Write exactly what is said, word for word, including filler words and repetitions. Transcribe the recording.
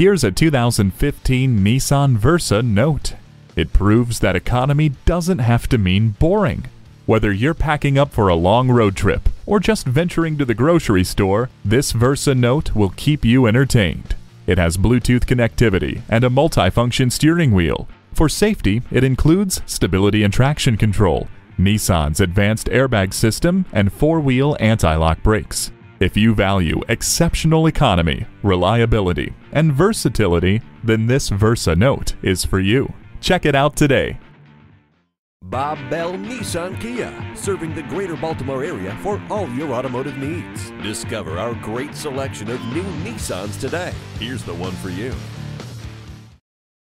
Here's a two thousand fifteen Nissan Versa note. It proves that economy doesn't have to mean boring. Whether you're packing up for a long road trip or just venturing to the grocery store, this Versa note will keep you entertained. It has Bluetooth connectivity and a multifunction steering wheel. For safety, it includes stability and traction control, Nissan's advanced airbag system, and four-wheel anti-lock brakes. If you value exceptional economy, reliability, and versatility, then this Versa note is for you. Check it out today. Bob Bell Nissan Kia, serving the greater Baltimore area for all your automotive needs. Discover our great selection of new Nissans today. Here's the one for you.